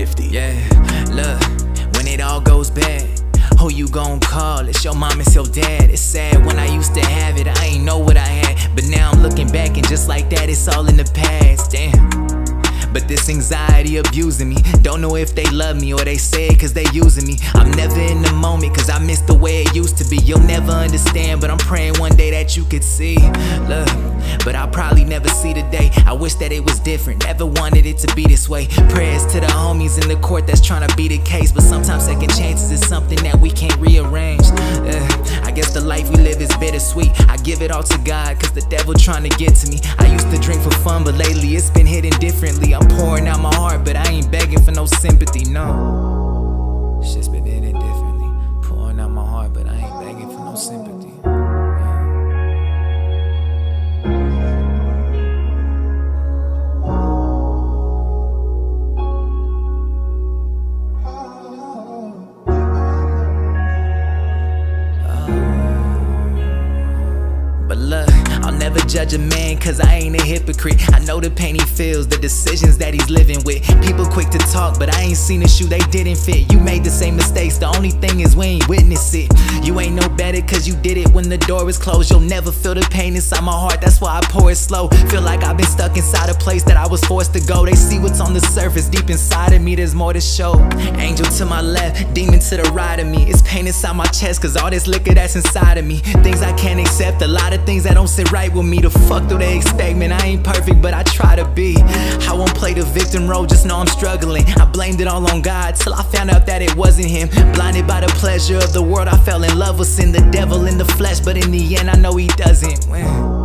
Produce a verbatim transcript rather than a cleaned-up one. fifty. Yeah, look, when it all goes bad, who you gon' call? It's your mom, it's your dad. It's sad, when I used to have it, I ain't know what I had. But now I'm looking back and just like that, it's all in the past. Damn. But this anxiety abusing me. Don't know if they love me or they said cause they using me. I'm never in the moment cause I miss the way it used to be. You'll never understand, but I'm praying one day that you could see. Look, but I'll probably never see the day. I wish that it was different, never wanted it to be this way. Prayers to the homies in the court that's trying to be the case. But sometimes second chances is something that we can't rearrange. uh, I guess the life we live is bittersweet. I give it all to God cause the devil trying to get to me. I used to drink for fun, but lately it's been hitting differently. I'm pouring out my heart, but I ain't begging for no sympathy, no. Shit's been hitting differently. Pouring out my heart, but I ain't begging for no sympathy. Judge a man cause I ain't a hypocrite. I know the pain he feels, the decisions that he's living with. People quick to talk, but I ain't seen a shoe they didn't fit. You made the same mistakes, the only thing is we ain't witness it. You ain't no better cause you did it when the door was closed. You'll never feel the pain inside my heart, that's why I pour it slow. Feel like I've been stuck inside a place that I was forced to go. They see what's on the surface, deep inside of me there's more to show. Angel to my left, demon to the right of me. It's pain inside my chest cause all this liquor that's inside of me. Things I can't accept, a lot of things that don't sit right with me. The fuck do they expect, man? I ain't perfect, but I try to be. I won't play the victim role, just know I'm struggling. I blamed it all on God till I found out that it wasn't him. Blinded by the pleasure of the world, I fell in love with sin. The devil in the flesh, but in the end I know he doesn't win.